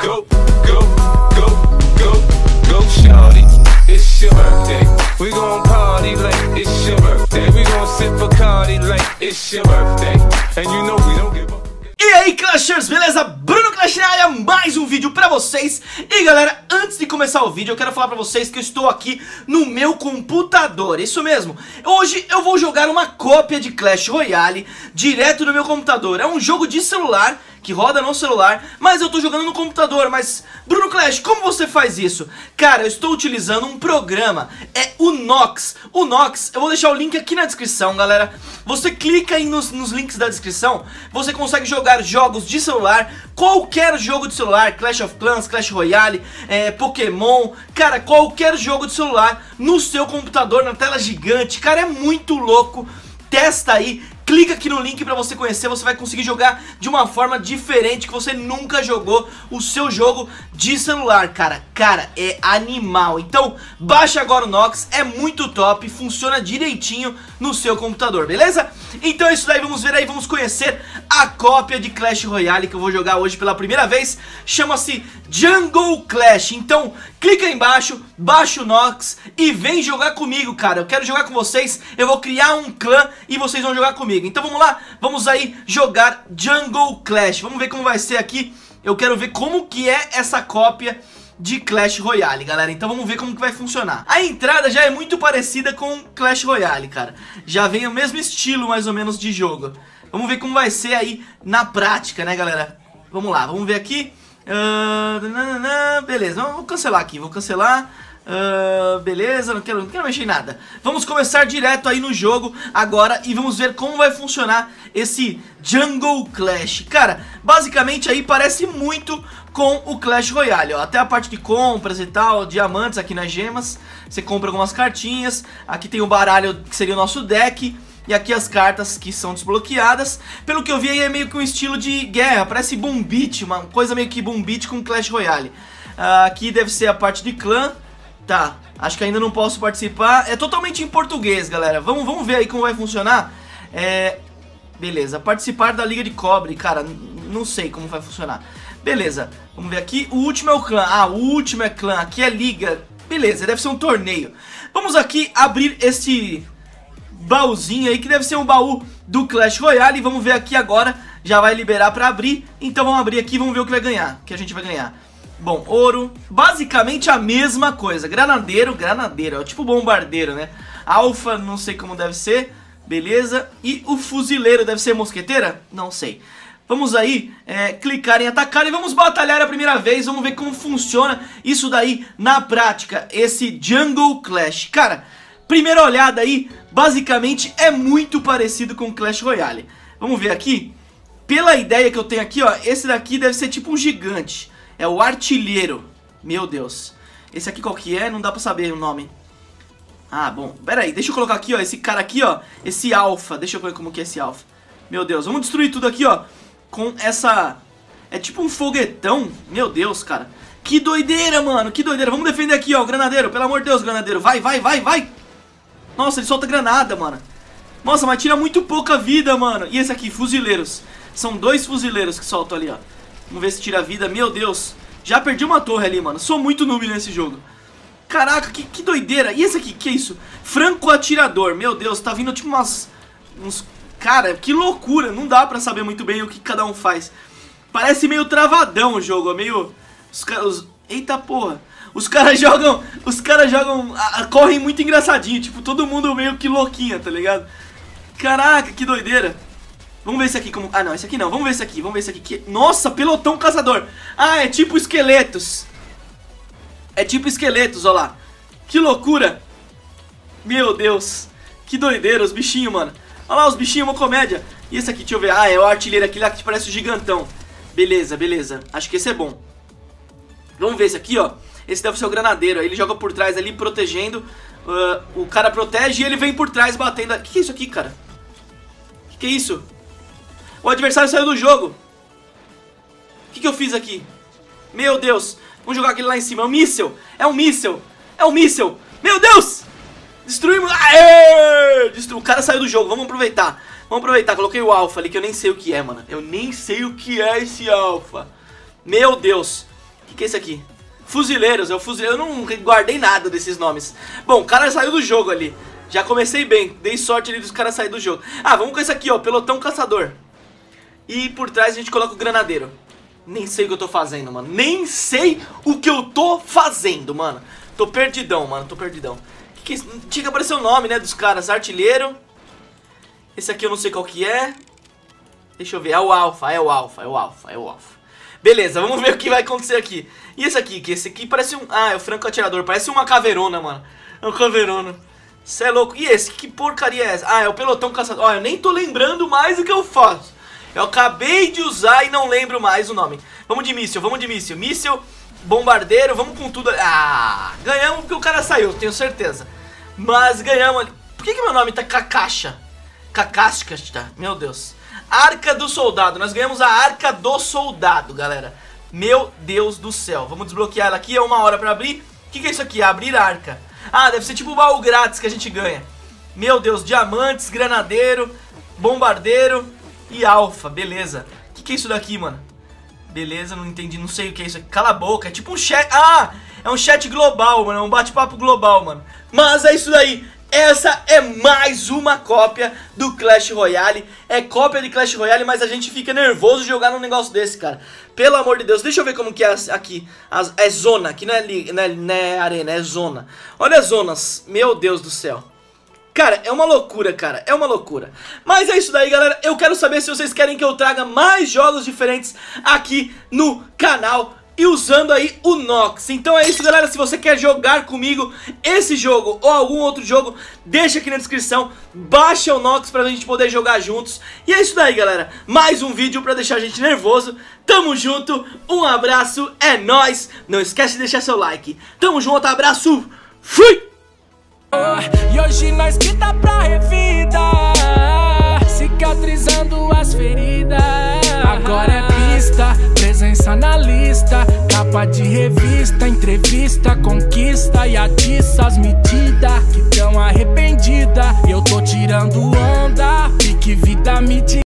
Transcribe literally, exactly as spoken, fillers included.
Go, go, go, go, go, shawty. It's your birthday. We gon' party like it's your birthday. We gon' sip Bacardi like it's your birthday. And you know we don't give up. E aí, Clashers, beleza? Bruno Clash na área, mais um vídeo pra vocês. E galera, antes de começar o vídeo, eu quero falar pra vocês que eu estou aqui no meu computador, isso mesmo. Hoje eu vou jogar uma cópia de Clash Royale direto no meu computador. É um jogo de celular, que roda no celular, mas eu tô jogando no computador. Mas, Bruno Clash, como você faz isso? Cara, eu estou utilizando um programa, é o Nox. O Nox, eu vou deixar o link aqui na descrição, galera. Você clica aí nos, nos links da descrição, você consegue jogar jogos de celular, qualquer jogo de celular, Clash of Clans, Clash Royale, é, Pokémon, cara, qualquer jogo de celular no seu computador, na tela gigante, cara, é muito louco. Testa aí, clica aqui no link pra você conhecer, você vai conseguir jogar de uma forma diferente que você nunca jogou o seu jogo de celular, cara. Cara, é animal. Então, baixa agora o Nox, é muito top, funciona direitinho no seu computador, beleza? Então é isso daí, vamos ver aí, vamos conhecer a cópia de Clash Royale que eu vou jogar hoje pela primeira vez. Chama-se Jungle Clash. Então, clica aí embaixo, baixa o Nox e vem jogar comigo, cara. Eu quero jogar com vocês, eu vou criar um clã e vocês vão jogar comigo. Então vamos lá, vamos aí jogar Jungle Clash. Vamos ver como vai ser aqui. Eu quero ver como que é essa cópia de Clash Royale, galera. Então vamos ver como que vai funcionar. A entrada já é muito parecida com Clash Royale, cara. Já vem o mesmo estilo mais ou menos de jogo. Vamos ver como vai ser aí na prática, né, galera? Vamos lá, vamos ver aqui. Uh, beleza, vou cancelar aqui, vou cancelar. Uh, beleza, não quero, não quero mexer em nada. Vamos começar direto aí no jogo agora e vamos ver como vai funcionar esse Jungle Clash. Cara, basicamente aí parece muito com o Clash Royale, ó. Até a parte de compras e tal, diamantes aqui nas gemas. Você compra algumas cartinhas. Aqui tem o baralho que seria o nosso deck. E aqui as cartas que são desbloqueadas. Pelo que eu vi aí é meio que um estilo de guerra. Parece Boom Beat, uma coisa meio que Boom Beat com Clash Royale. uh, Aqui deve ser a parte de clã. Tá, acho que ainda não posso participar. É totalmente em português, galera. Vamos, vamos ver aí como vai funcionar. É... Beleza, participar da Liga de Cobre. Cara, não sei como vai funcionar. Beleza, vamos ver aqui. O último é o clã, ah, o último é clã. Aqui é liga, beleza, deve ser um torneio. Vamos aqui abrir esse... baúzinho aí, que deve ser um baú do Clash Royale, vamos ver aqui agora. Já vai liberar pra abrir, então vamos abrir aqui e vamos ver o que vai ganhar, o que a gente vai ganhar. Bom, ouro, basicamente a mesma coisa, granadeiro, granadeiro, é tipo bombardeiro, né? Alfa, não sei como deve ser, beleza. E o fuzileiro, deve ser mosqueteira? Não sei. Vamos aí, é, clicar em atacar e vamos batalhar a primeira vez, vamos ver como funciona isso daí na prática, esse Jungle Clash. Cara, primeira olhada aí, basicamente é muito parecido com Clash Royale. Vamos ver aqui. Pela ideia que eu tenho aqui, ó, esse daqui deve ser tipo um gigante. É o artilheiro. Meu Deus. Esse aqui qual que é? Não dá pra saber o nome. Ah, bom. Pera aí, deixa eu colocar aqui, ó, esse cara aqui, ó. Esse alfa. Deixa eu ver como que é esse alfa. Meu Deus, vamos destruir tudo aqui, ó. Com essa... É tipo um foguetão. Meu Deus, cara. Que doideira, mano. Que doideira. Vamos defender aqui, ó, o granadeiro. Pelo amor de Deus, granadeiro. Vai, vai, vai, vai. Nossa, ele solta granada, mano. Nossa, mas tira muito pouca vida, mano. E esse aqui, fuzileiros. São dois fuzileiros que soltam ali, ó. Vamos ver se tira vida. Meu Deus. Já perdi uma torre ali, mano. Sou muito noob nesse jogo. Caraca, que, que doideira. E esse aqui, que é isso? Franco atirador. Meu Deus, tá vindo tipo umas... Uns... Cara, que loucura. Não dá pra saber muito bem o que cada um faz. Parece meio travadão o jogo, é meio... Os caras... Eita porra. Os caras jogam, os caras jogam, a, a, correm muito engraçadinho, tipo, todo mundo meio que louquinha, tá ligado? Caraca, que doideira. Vamos ver esse aqui como... Ah, não, esse aqui não, vamos ver esse aqui, vamos ver esse aqui. Que... Nossa, pelotão caçador. Ah, é tipo esqueletos. É tipo esqueletos, ó lá. Que loucura. Meu Deus, que doideira, os bichinhos, mano. Olha lá, os bichinhos, uma comédia. E esse aqui, deixa eu ver, ah, é o artilheiro, aquele lá que parece o gigantão. Beleza, beleza, acho que esse é bom. Vamos ver esse aqui, ó. Esse deve ser o granadeiro, aí ele joga por trás ali, protegendo. uh, O cara protege e ele vem por trás batendo. O que, que é isso aqui, cara? O que, que é isso? O adversário saiu do jogo. O que, que eu fiz aqui? Meu Deus, vamos jogar aquele lá em cima. É um míssel, é um míssel, é um míssel. Meu Deus, destruímos. Aê! Destru... O cara saiu do jogo, vamos aproveitar. Vamos aproveitar, coloquei o alfa ali que eu nem sei o que é, mano. Eu nem sei o que é esse alfa. Meu Deus. Que que é isso aqui? Fuzileiros, eu, fuzile... eu não guardei nada desses nomes. Bom, o cara saiu do jogo ali. Já comecei bem, dei sorte ali dos caras saírem do jogo. Ah, vamos com esse aqui, ó, pelotão caçador. E por trás a gente coloca o granadeiro. Nem sei o que eu tô fazendo, mano. Nem sei o que eu tô fazendo, mano. Tô perdidão, mano, tô perdidão. Que que é isso? Tinha que aparecer o nome, né, dos caras. Artilheiro. Esse aqui eu não sei qual que é. Deixa eu ver, é o alfa, é o alfa, é o alfa, é o alfa. Beleza, vamos ver o que vai acontecer aqui. E esse aqui, que esse aqui parece um... Ah, é o franco atirador, parece uma caveirona, mano. É um caveirona. Cê é louco. E esse, que porcaria é essa? Ah, é o pelotão caçador. Ó, eu nem tô lembrando mais o que eu faço. Eu acabei de usar e não lembro mais o nome. Vamos de míssil, vamos de míssil. Míssil, bombardeiro, vamos com tudo. Ah, ganhamos porque o cara saiu, tenho certeza. Mas ganhamos ali. Por que que meu nome tá Kakasha? Kakasha, meu Deus. Arca do soldado, nós ganhamos a arca do soldado, galera. Meu Deus do céu, vamos desbloquear ela aqui, é uma hora pra abrir. O que que é isso aqui? Abrir a arca. Ah, deve ser tipo o baú grátis que a gente ganha. Meu Deus, diamantes, granadeiro, bombardeiro e alfa, beleza. O que que é isso daqui, mano? Beleza, não entendi, não sei o que é isso aqui. Cala a boca, é tipo um chat, ah, é um chat global, mano, é um bate-papo global, mano. Mas é isso daí. Essa é mais uma cópia do Clash Royale. É cópia de Clash Royale, mas a gente fica nervoso de jogar num negócio desse, cara. Pelo amor de Deus, deixa eu ver como que é aqui. As, é zona, aqui não é, não, é, não é arena, é zona. Olha as zonas, meu Deus do céu. Cara, é uma loucura, cara, é uma loucura. Mas é isso daí, galera, eu quero saber se vocês querem que eu traga mais jogos diferentes aqui no canal e usando aí o Nox. Então é isso, galera. Se você quer jogar comigo esse jogo ou algum outro jogo, deixa aqui na descrição. Baixa o Nox pra gente poder jogar juntos. E é isso daí, galera. Mais um vídeo pra deixar a gente nervoso. Tamo junto. Um abraço. É nóis. Não esquece de deixar seu like. Tamo junto. Abraço. Fui. E hoje nós grita pra revida, cicatrizando as feridas. Agora é pista, presença na lista, capa de revista, entrevista, conquista e atiça as medidas que tão arrependida. Eu tô tirando onda, pique vida me